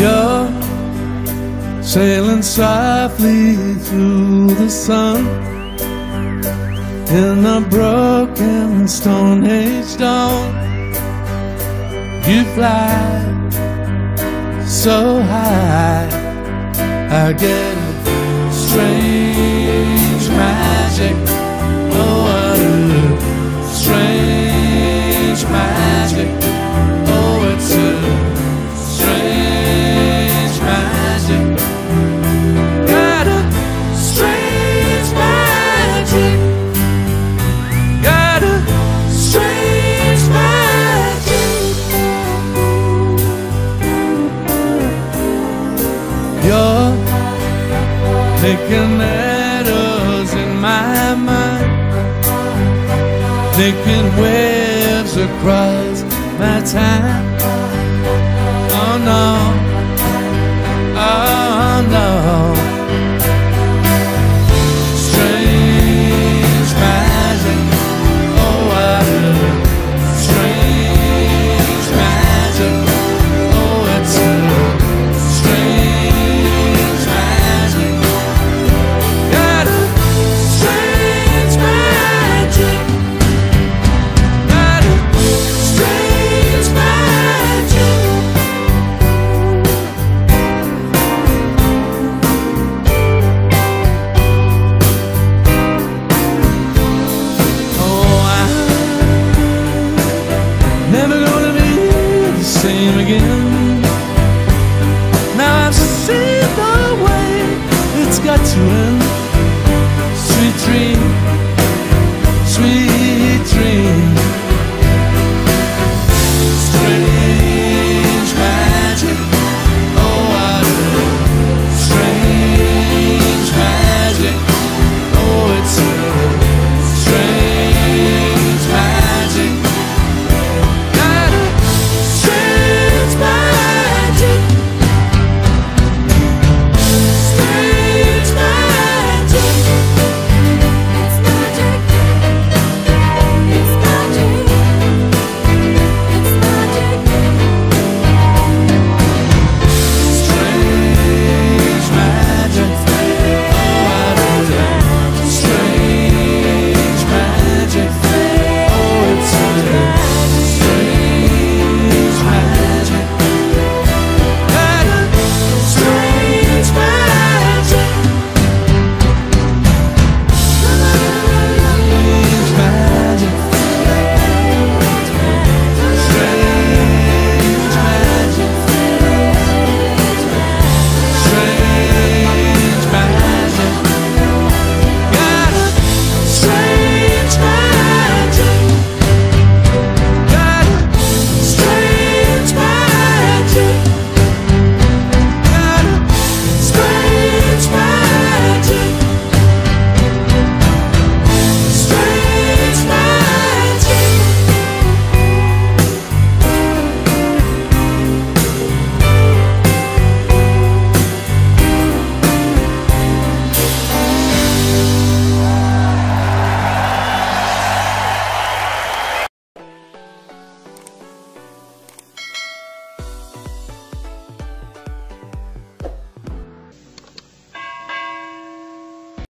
You're sailing softly through the sun in a broken Stonehenge dawn. You fly so high, I get strange magic. Oh, what a strange magic. Oh, it's a picking letters in my mind, thinking waves across my time. Oh no, strange magic. Oh, what a strange magic. Oh, it's a strange magic. Got a strange magic. Got a strange magic. Again. Now I've seen the way it's got to end.